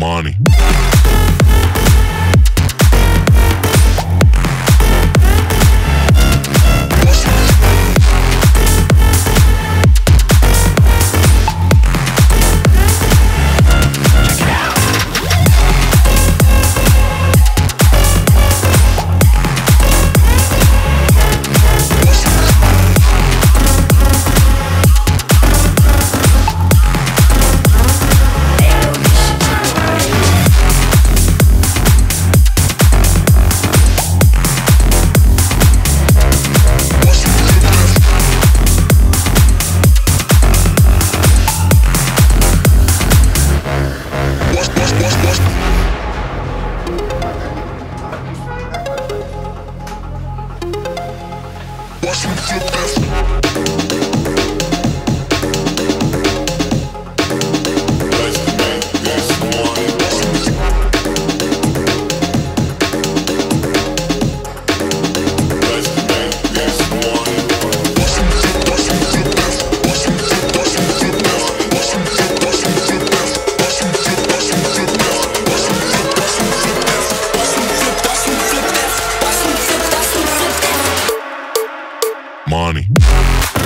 money.